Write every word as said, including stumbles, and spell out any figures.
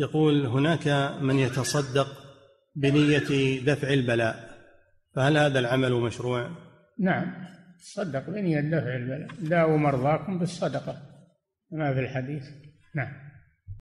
يقول هناك من يتصدق بنية دفع البلاء، فهل هذا العمل مشروع؟ نعم، تصدق بنية دفع البلاء، داووا مرضاكم بالصدقة، ما في الحديث. نعم.